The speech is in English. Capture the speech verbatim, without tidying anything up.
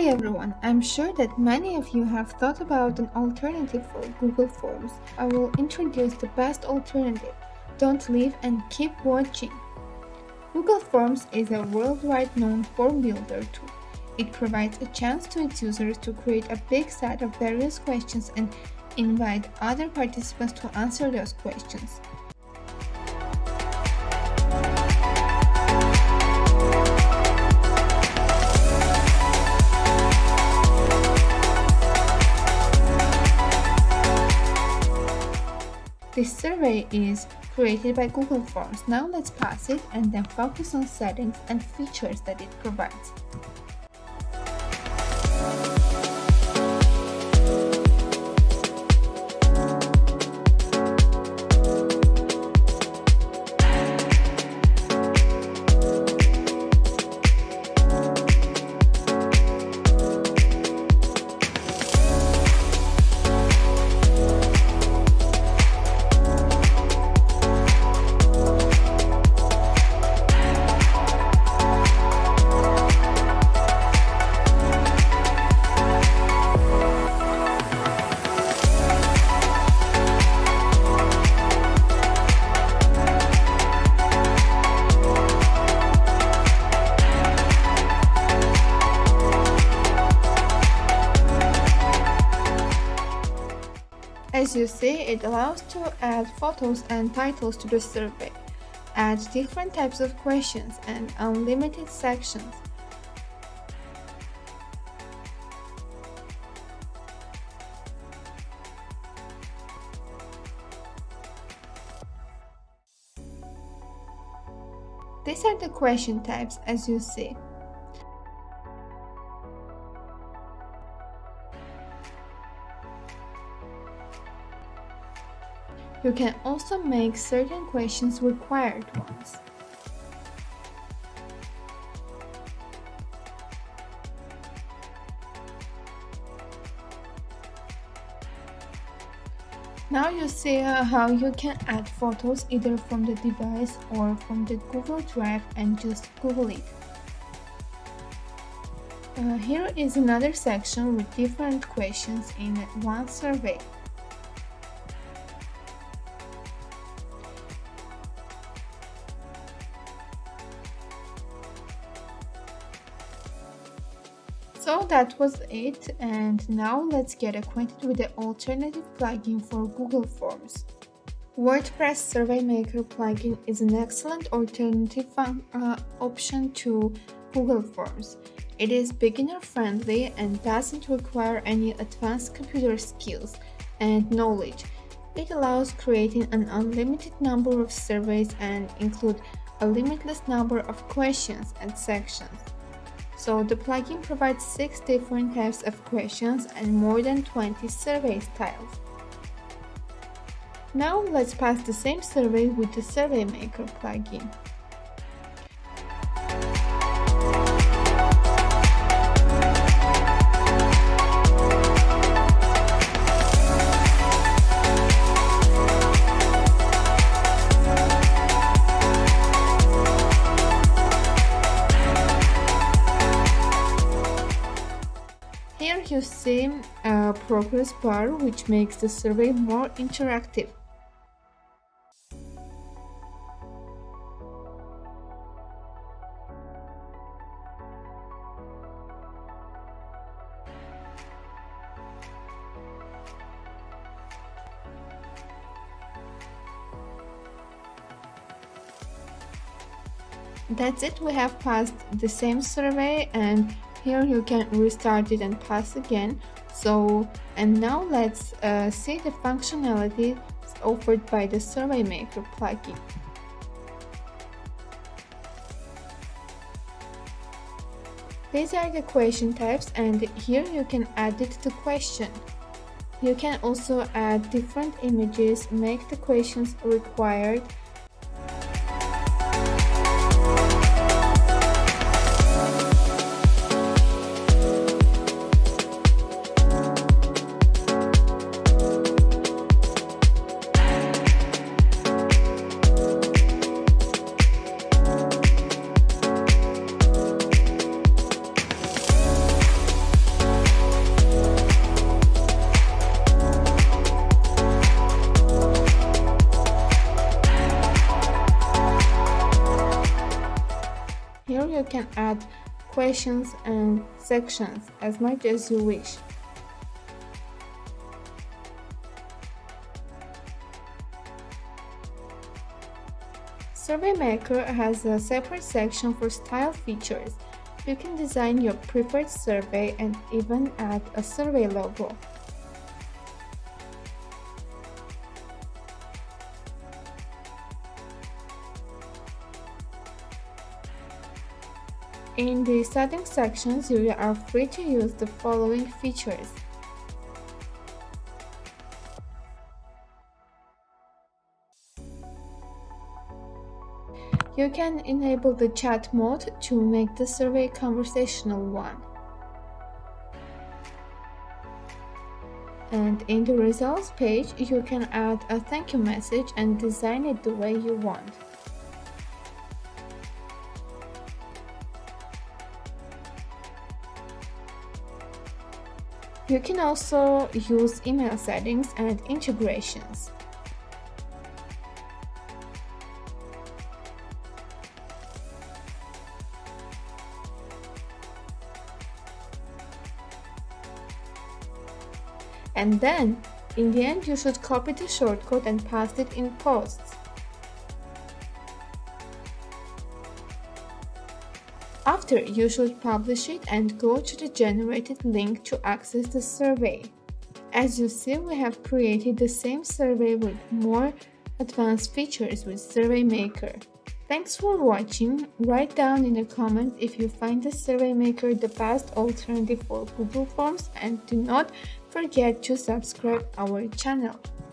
Hi everyone, I'm sure that many of you have thought about an alternative for Google Forms. I will introduce the best alternative. Don't leave and keep watching. Google Forms is a worldwide known form builder tool. It provides a chance to its users to create a big set of various questions and invite other participants to answer those questions. This survey is created by Google Forms. Now let's pass it and then focus on settings and features that it provides. As you see, it allows to add photos and titles to the survey, add different types of questions, and unlimited sections. These are the question types, as you see. You can also make certain questions required ones. Now you see how you can add photos either from the device or from the Google Drive and just Google it. Uh, here is another section with different questions in one survey. So that was it, and now let's get acquainted with the alternative plugin for Google Forms. WordPress Survey Maker plugin is an excellent alternative uh, option to Google Forms. It is beginner friendly and doesn't require any advanced computer skills and knowledge. It allows creating an unlimited number of surveys and includes a limitless number of questions and sections. So the plugin provides six different types of questions and more than twenty survey styles. Now let's pass the same survey with the Survey Maker plugin. Here you see a progress bar which makes the survey more interactive. That's it, we have passed the same survey, and here you can restart it and pass again. So, and now let's uh, see the functionality offered by the Survey Maker plugin. These are the question types, and here you can add it to question. You can also add different images, make the questions required. Here you can add questions and sections as much as you wish. Survey Maker has a separate section for style features. You can design your preferred survey and even add a survey logo. In the settings sections, you are free to use the following features. You can enable the chat mode to make the survey a conversational one. And in the results page, you can add a thank you message and design it the way you want. You can also use email settings and integrations. And then, in the end, you should copy the shortcode and paste it in posts. After, you should publish it and go to the generated link to access the survey. As you see, we have created the same survey with more advanced features with Survey Maker. Thanks for watching. Write down in the comments if you find the Survey Maker the best alternative for Google Forms, and do not forget to subscribe our channel.